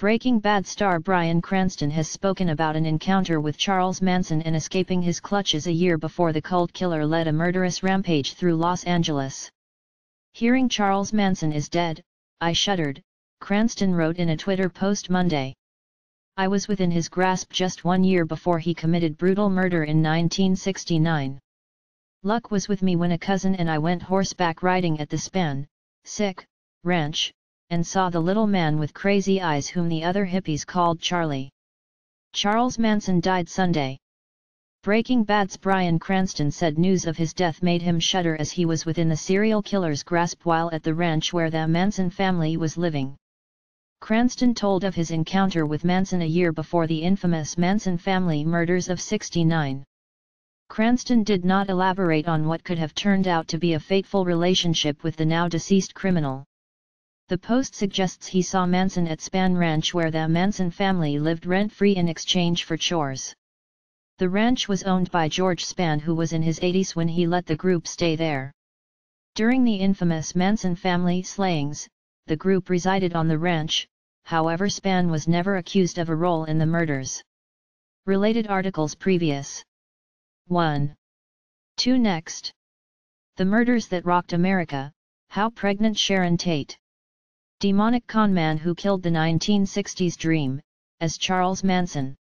Breaking Bad star Bryan Cranston has spoken about an encounter with Charles Manson and escaping his clutches a year before the cult killer led a murderous rampage through Los Angeles. "Hearing Charles Manson is dead, I shuddered," Cranston wrote in a Twitter post Monday. "I was within his grasp just 1 year before he committed brutal murder in 1969. Luck was with me when a cousin and I went horseback riding at the Spahn Ranch, and saw the little man with crazy eyes whom the other hippies called Charlie. Charles Manson died Sunday." Breaking Bad's Bryan Cranston said news of his death made him shudder as he was within the serial killer's grasp while at the ranch where the Manson family was living. Cranston told of his encounter with Manson a year before the infamous Manson family murders of '69. Cranston did not elaborate on what could have turned out to be a fateful relationship with the now-deceased criminal. The post suggests he saw Manson at Spahn Ranch where the Manson family lived rent-free in exchange for chores. The ranch was owned by George Spahn, who was in his 80s when he let the group stay there. During the infamous Manson family slayings, the group resided on the ranch. However, Spahn was never accused of a role in the murders. Related articles previous. 1-2 Next. The Murders That Rocked America, How Pregnant Sharon Tate. Demonic conman who killed the 1960s dream, as Charles Manson.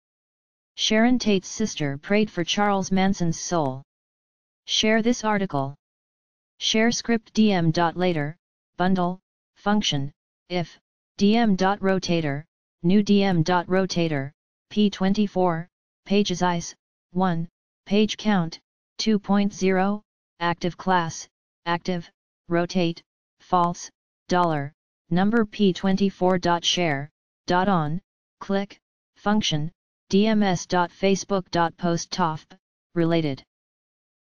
Sharon Tate's sister prayed for Charles Manson's soul. Share this article. Share script dm.later, bundle, function, if, dm.rotator, new dm.rotator, p24, page size, 1, page count, 2.0, active class, active, rotate, false, $ number p24.share.on, click, function, dms.facebook.posttof, related.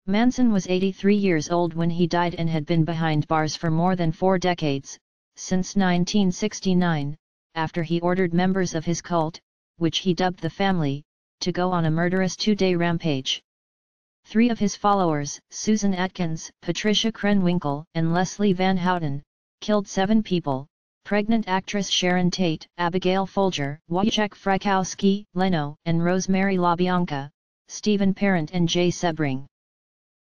Manson was 83 years old when he died and had been behind bars for more than 4 decades, since 1969, after he ordered members of his cult, which he dubbed the family, to go on a murderous 2-day rampage. 3 of his followers, Susan Atkins, Patricia Krenwinkel, and Leslie Van Houten, killed 7 people: pregnant actress Sharon Tate, Abigail Folger, Wojciech Frykowski, Leno and Rosemary LaBianca, Stephen Parent and Jay Sebring.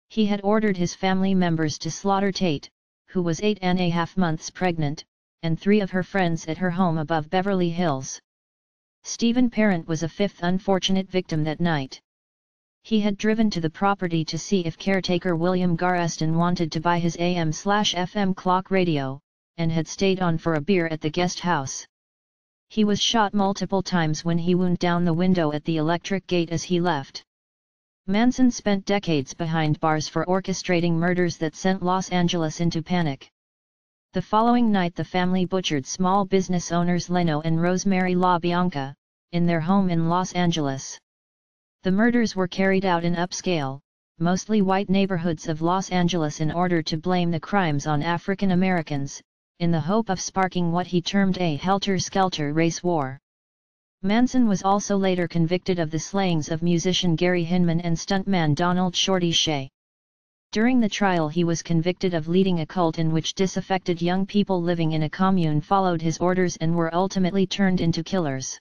He had ordered his family members to slaughter Tate, who was 8.5 months pregnant, and 3 of her friends at her home above Beverly Hills. Stephen Parent was a 5th unfortunate victim that night. He had driven to the property to see if caretaker William Garreston wanted to buy his AM/FM clock radio, and had stayed on for a beer at the guest house. He was shot multiple times when he wound down the window at the electric gate as he left. Manson spent decades behind bars for orchestrating murders that sent Los Angeles into panic. The following night the family butchered small business owners Leno and Rosemary LaBianca, in their home in Los Angeles. The murders were carried out in upscale, mostly white neighborhoods of Los Angeles in order to blame the crimes on African Americans, in the hope of sparking what he termed a helter-skelter race war. Manson was also later convicted of the slayings of musician Gary Hinman and stuntman Donald "Shorty" Shea. During the trial he was convicted of leading a cult in which disaffected young people living in a commune followed his orders and were ultimately turned into killers.